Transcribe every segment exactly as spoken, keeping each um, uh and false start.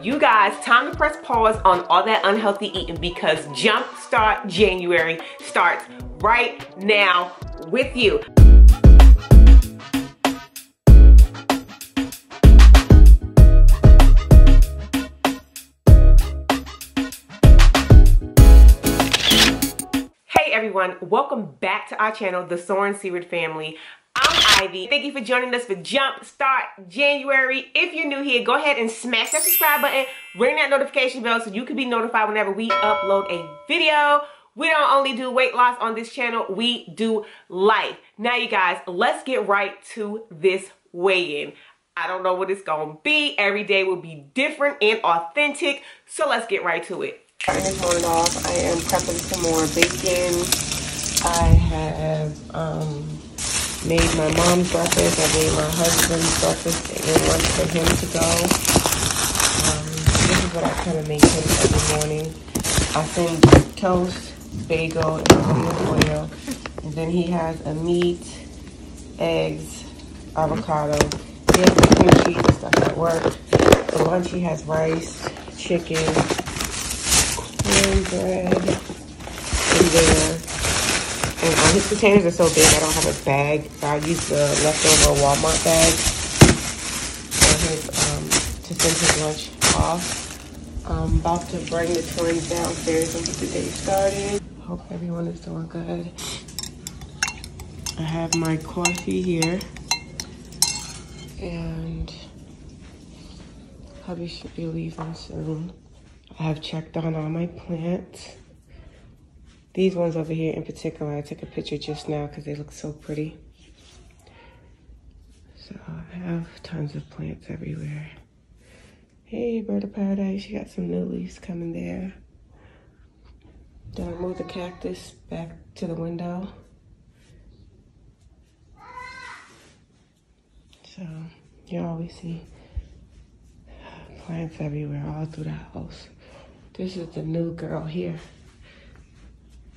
You guys, time to press pause on all that unhealthy eating because Jumpstart January starts right now with you. Hey everyone, welcome back to our channel, The Soaring Seaward Family. I'm Ivy. Thank you for joining us for Jumpstart January. If you're new here, go ahead and smash that subscribe button, ring that notification bell so you can be notified whenever we upload a video. We don't only do weight loss on this channel, we do life. Now you guys, let's get right to this weigh-in. I don't know what it's gonna be. Every day will be different and authentic, so let's get right to it. Starting the tone off, I am prepping some more bacon. I have, um... made my mom's breakfast, I made my husband's breakfast, and one for him to go. Um, this is what I kind of make him every morning. I send toast, bagel, and olive oil. And then he has a meat, eggs, avocado. He has a cream cheese and stuff at work. For lunch, he has rice, chicken, cornbread, and there. And um, his containers are so big, I don't have a bag, so I use the leftover Walmart bag for his, um, to send his lunch off. I'm about to bring the twins downstairs and get the day started. Hope everyone is doing good. I have my coffee here, and hubby should be leaving soon. I have checked on all my plants. These ones over here in particular, I took a picture just now because they look so pretty. So I have tons of plants everywhere. Hey, bird of paradise, you got some new leaves coming there. Then I moved the cactus back to the window. So you always see plants everywhere all through the house. This is the new girl here.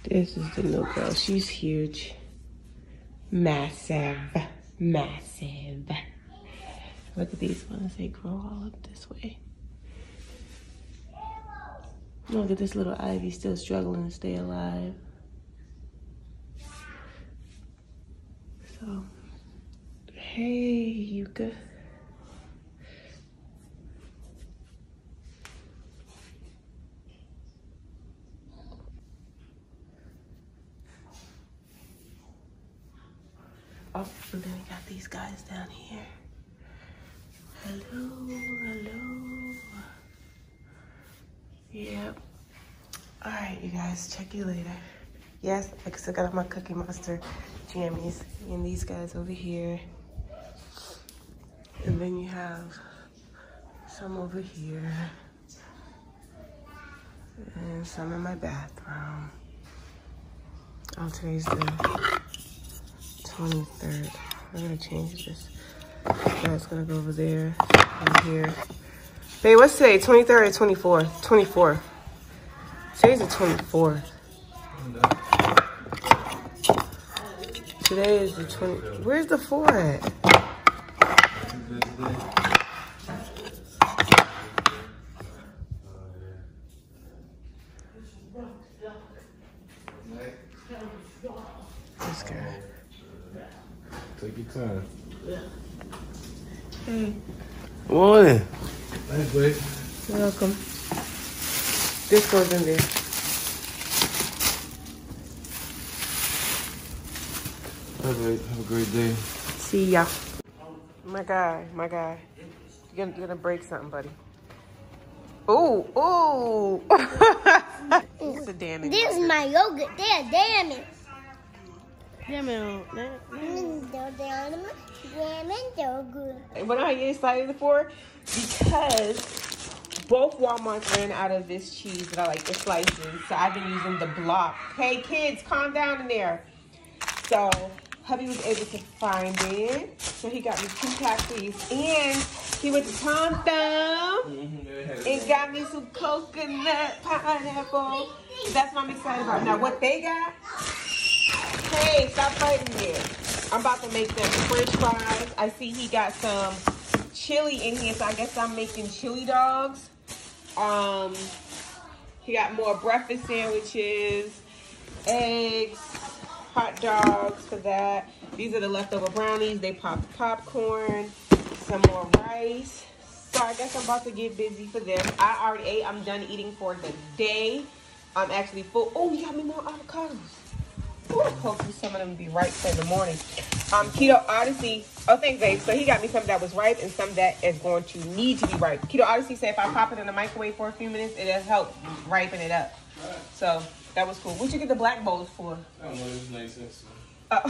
This is the little girl. She's huge. Massive. Massive. Look at these ones. They grow all up this way. Look at this little Ivy still struggling to stay alive. So, hey, Yuka. Oh, and then we got these guys down here. Hello, hello. Yep. All right, you guys, check you later. Yes, I still got my Cookie Monster jammies. And these guys over here. And then you have some over here. And some in my bathroom. Oh, today's the twenty-third. I'm gonna change this. That's gonna go over there, over here. Babe, what's today? twenty-third or twenty-fourth? twenty-fourth. Today's the twenty-fourth. Today is the twenty. Where's the four at? This guy. Take your time. Hey. Good morning. Thanks, babe. You're welcome. This goes in there. All right, have a great day. See ya. My guy, my guy. You're gonna, you're gonna break something, buddy. Ooh, ooh. It's a damage. This is my yogurt. They're damaged. What are you excited for? Because Both Walmarts ran out of this cheese that I like the slices, so I've been using the block. Hey, kids, calm down in there. So hubby was able to find it, so he got me two packs of these, and he went to Tom Thumb and got me some coconut pineapple. That's what I'm excited about. Now, what they got? Hey, stop fighting there. I'm about to make them french fries. I see he got some chili in here, so I guess I'm making chili dogs. Um, he got more breakfast sandwiches, eggs, hot dogs for that. These are the leftover brownies. They popped popcorn, some more rice. So I guess I'm about to get busy for this. I already ate. I'm done eating for the day. I'm actually full. Oh, you got me more avocados. Ooh, hopefully some of them will be ripe for the morning. Um, Keto Odyssey. Oh, thanks, babe. So he got me some that was ripe and some that is going to need to be ripe. Keto Odyssey said if I pop it in the microwave for a few minutes, it'll help ripen it up. So that was cool. What'd you get the black bowls for? I don't know. It was nice. Oh.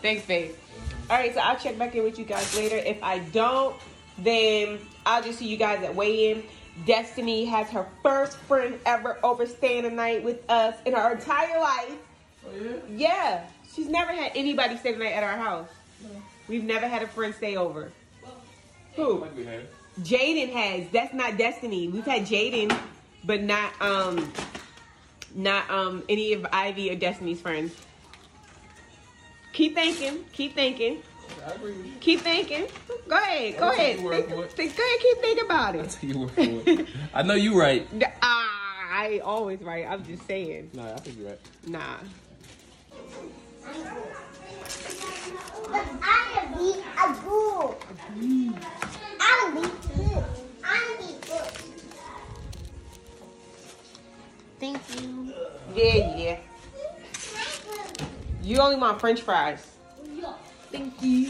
Thanks, babe. Mm-hmm. All right, so I'll check back in with you guys later. If I don't, then I'll just see you guys at weigh-in. Destiny has her first friend ever overstaying a night with us in her entire life. Oh, yeah? Yeah. She's never had anybody stay the night at our house. No. We've never had a friend stay over. Well, who? Jaden has. That's not Destiny. We've had Jaden, but not um, not um any of Ivy or Destiny's friends. Keep thinking. Keep thinking. I agree with you. Keep thinking. Go ahead. Go ahead. Think, think, go ahead. Keep thinking about it. I'll take your word for it. I know you're right. Ah, I ain't always right. I'm just saying. Nah, I think you're right. Nah. But I'm gonna be a ghoul. I'm gonna be good. I'm gonna be good. Thank you. Yeah, yeah. You only want French fries. Thank you.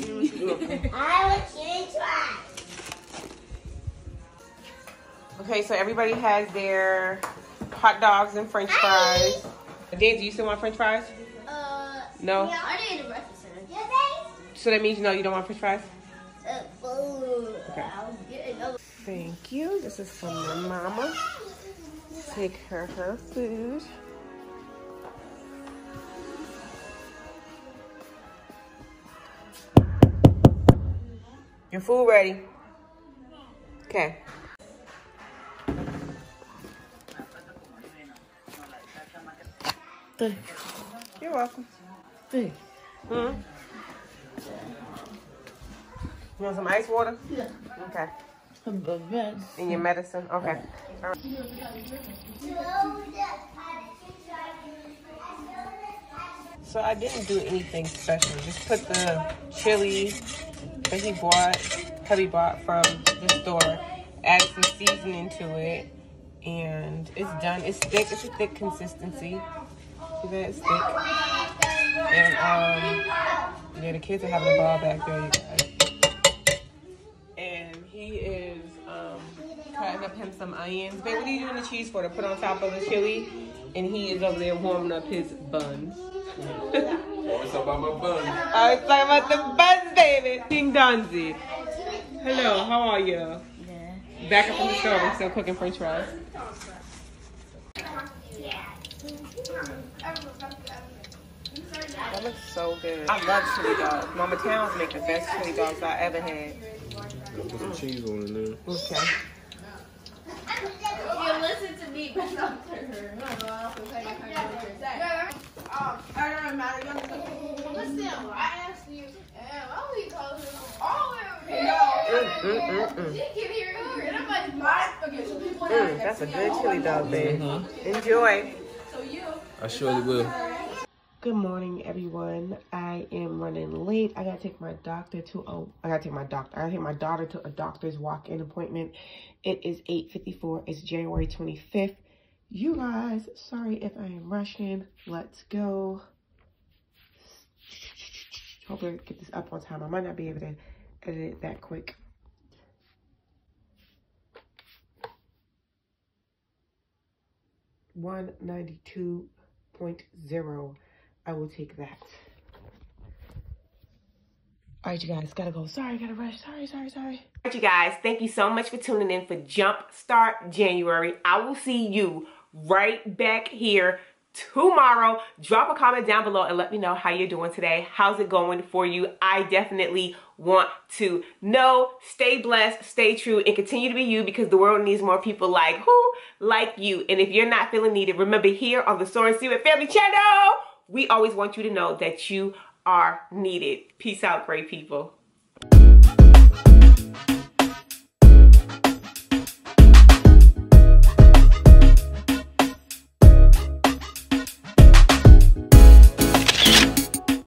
I will change fries. Okay, so everybody has their hot dogs and French fries. Dave, do you still want French fries? Uh, no. Yeah, I didn't eat a breakfast sandwich. So that means you know you don't want French fries. Uh, okay. Thank you. This is from my mama. Take her her food. Your food ready? Okay. Thank you. You're welcome. Thank you. Mm-hmm. You want some ice water? Yeah. Okay. And your medicine? Okay. All right. So I didn't do anything special. Just put the chili that he bought, hubby bought from the store, add some seasoning to it, and it's done. It's thick. It's a thick consistency. See that? It's thick. And, um, yeah, the kids are having a ball back there, you guys. And he is, um, cutting up him some onions. Babe, what are you doing the cheese for? To put on top of the chili? And he is over there warming up his buns. Always talk about my buns. Always talk about the buns, baby. King Donzi. Hello, how are y'all? Yeah. Back up from the store, we're still cooking french fries. That looks so good. I love chili dogs. Mama Towns make the best chili dogs I ever had. Gonna put some mm. cheese on it there. Okay. You listen to me, but not to her. Oh, I don't matter. Listen, I asked you, why we call her all over here? No. She can hear her, and I'm like, my fucking people. That's a good chili dog, babe. Mm-hmm. Enjoy. So you. I surely will. Good morning, everyone. I am running late. I gotta take my doctor to oh, I gotta take my doctor. I gotta take my daughter to a doctor's walk-in appointment. It is eight fifty-four. It's January twenty-fifth. You guys, sorry if I am rushing. Let's go. Hopefully I get this up on time. I might not be able to edit it that quick. one ninety-two point zero. I will take that. All right, you guys, gotta go. Sorry, gotta rush. Sorry, sorry, sorry. All right, you guys, thank you so much for tuning in for Jumpstart January. I will see you right back here tomorrow. Drop a comment down below and let me know how you're doing today. How's it going for you? I definitely want to know. Stay blessed, stay true, and continue to be you, because the world needs more people like who? Like you. And if you're not feeling needed, remember, here on the Soaring Seaward Family channel, we always want you to know that you are needed. Peace out, great people.